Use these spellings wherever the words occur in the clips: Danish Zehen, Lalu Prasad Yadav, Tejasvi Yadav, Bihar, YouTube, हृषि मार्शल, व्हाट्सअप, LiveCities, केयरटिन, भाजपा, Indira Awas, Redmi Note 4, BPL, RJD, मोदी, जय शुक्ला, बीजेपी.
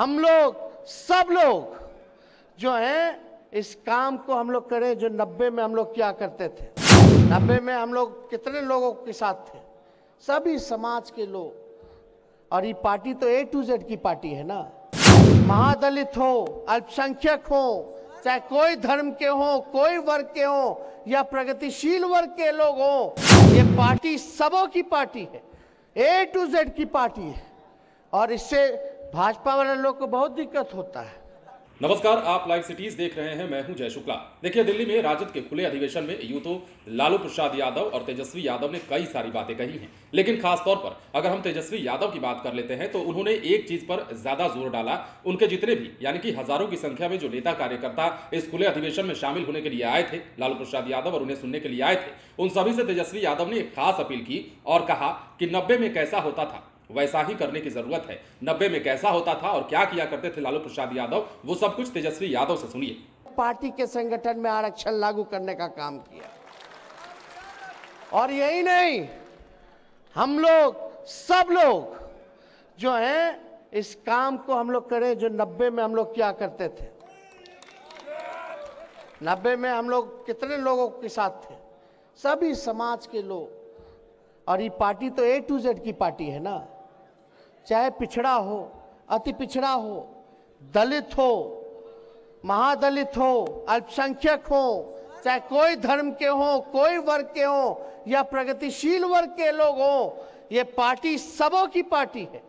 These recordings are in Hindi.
हम लोग सब लोग जो हैं इस काम को हम लोग करें जो 90 में हम लोग क्या करते थे। 90 में हम लोग कितने लोगों के साथ थे, सभी समाज के लोग। और ये पार्टी तो A to Z की पार्टी है ना। महादलित हो, अल्पसंख्यक हो, चाहे कोई धर्म के हो, कोई वर्ग के हो या प्रगतिशील वर्ग के लोग हो, ये पार्टी सबों की पार्टी है, A to Z की पार्टी है। और इससे भाजपा वाले लोग को बहुत दिक्कत होता है। नमस्कार, आप लाइव सिटीज देख रहे हैं, मैं हूं जय शुक्ला। देखिए, दिल्ली में राजद के खुले अधिवेशन में यूं तो लालू प्रसाद यादव और तेजस्वी यादव ने कई सारी बातें कही हैं, लेकिन खास तौर पर अगर हम तेजस्वी यादव की बात कर लेते हैं तो उन्होंने एक चीज पर ज्यादा जोर डाला। उनके जितने भी यानी कि हजारों की संख्या में जो नेता कार्यकर्ता इस खुले अधिवेशन में शामिल होने के लिए आए थे, लालू प्रसाद यादव और उन्हें सुनने के लिए आए थे, उन सभी से तेजस्वी यादव ने एक खास अपील की और कहा कि 90 में कैसा होता था वैसा ही करने की जरूरत है। 90 में कैसा होता था और क्या किया करते थे लालू प्रसाद यादव, वो सब कुछ तेजस्वी यादव से सुनिए। पार्टी के संगठन में आरक्षण लागू करने का काम किया, और यही नहीं, हम लोग सब लोग जो हैं इस काम को हम लोग करें जो 90 में हम लोग क्या करते थे। 90 में हम लोग कितने लोगों के साथ थे, सभी समाज के लोग। और ये पार्टी तो A to Z की पार्टी है ना। चाहे पिछड़ा हो, अति पिछड़ा हो, दलित हो, महादलित हो, अल्पसंख्यक हो, चाहे कोई धर्म के हो, कोई वर्ग के हो या प्रगतिशील वर्ग के लोग हो, ये पार्टी सबों की पार्टी है,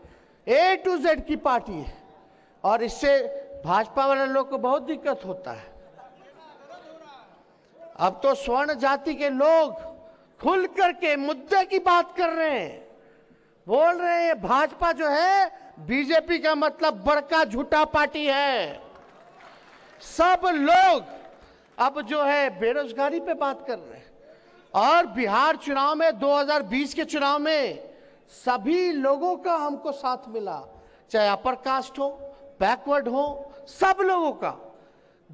A to Z की पार्टी है। और इससे भाजपा वाले लोग को बहुत दिक्कत होता है। अब तो स्वर्ण जाति के लोग खुल करके मुद्दे की बात कर रहे हैं, बोल रहे हैं भाजपा जो है बीजेपी का मतलब बड़का झूठा पार्टी है। सब लोग अब जो है बेरोजगारी पे बात कर रहे हैं। और बिहार चुनाव में 2020 के चुनाव में सभी लोगों का हमको साथ मिला, चाहे अपर कास्ट हो, बैकवर्ड हो, सब लोगों का,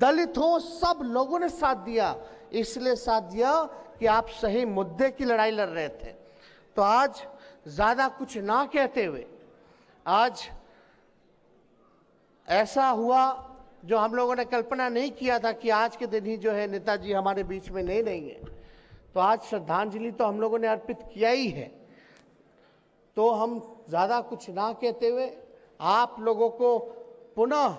दलित हो, सब लोगों ने साथ दिया। इसलिए साथ दिया कि आप सही मुद्दे की लड़ाई लड़ रहे थे। तो आज ज़्यादा कुछ ना कहते हुए आज ऐसा हुआ जो हम लोगों ने कल्पना नहीं किया था कि आज के दिन ही जो है नेताजी हमारे बीच में नहीं रहेंगे। तो आज श्रद्धांजलि तो हम लोगों ने अर्पित किया ही है। तो हम ज़्यादा कुछ ना कहते हुए आप लोगों को पुनः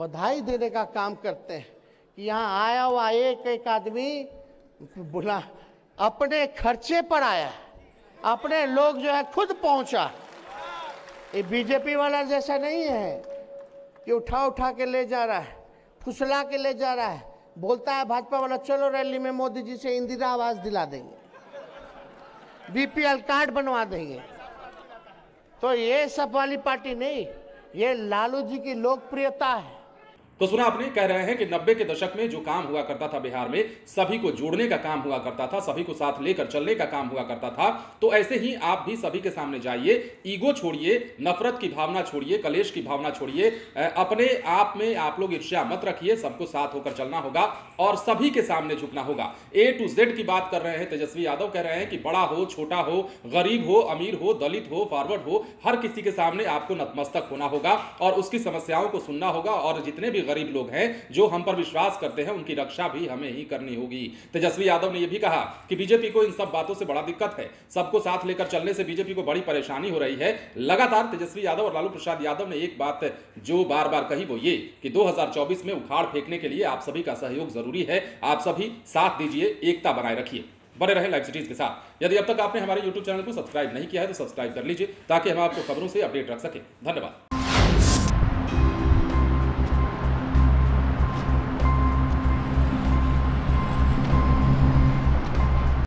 बधाई देने का काम करते हैं कि यहाँ आया हुआ एक एक आदमी बुला अपने खर्चे पर आया, अपने लोग जो है खुद पहुंचा। ये बीजेपी वाला जैसा नहीं है कि उठा उठा के ले जा रहा है, फुसला के ले जा रहा है। बोलता है भाजपा वाला, चलो रैली में मोदी जी से इंदिरा आवास दिला देंगे, BPL कार्ड बनवा देंगे। तो ये सब वाली पार्टी नहीं, ये लालू जी की लोकप्रियता है। तो सुना आपने, कह रहे हैं कि 90 के दशक में जो काम हुआ करता था बिहार में, सभी को जोड़ने का काम हुआ करता था, सभी को साथ लेकर चलने का काम हुआ करता था। तो ऐसे ही आप भी सभी के सामने जाइए, ईगो छोड़िए, नफरत की भावना छोड़िए, कलेश की भावना छोड़िए, अपने आप में आप लोग ईर्ष्या मत रखिए। सबको साथ होकर चलना होगा और सभी के सामने झुकना होगा। A to Z की बात कर रहे हैं तेजस्वी यादव। कह रहे हैं कि बड़ा हो, छोटा हो, गरीब हो, अमीर हो, दलित हो, फॉरवर्ड हो, हर किसी के सामने आपको नतमस्तक होना होगा और उसकी समस्याओं को सुनना होगा। और जितने भी गरीब लोग हैं जो हम पर विश्वास करते हैं, उनकी रक्षा भी हमें ही करनी होगी। तेजस्वी यादव ने यह भी कहा कि बीजेपी को इन सब बातों से बड़ा दिक्कत है, सबको साथ लेकर चलने से बीजेपी को बड़ी परेशानी हो रही है। लगातार तेजस्वी यादव और लालू प्रसाद यादव ने एक बात जो बार बार कही वो ये कि 2024 में उखाड़ फेंकने के लिए आप सभी का सहयोग जरूरी है। आप सभी साथ दीजिए, एकता बनाए रखिए। बने रहे लाइव सिटीज के साथ। यदि अब तक आपने हमारे YouTube चैनल को सब्सक्राइब नहीं किया है तो सब्सक्राइब कर लीजिए ताकि हम आपको खबरों से अपडेट रख सकें। धन्यवाद।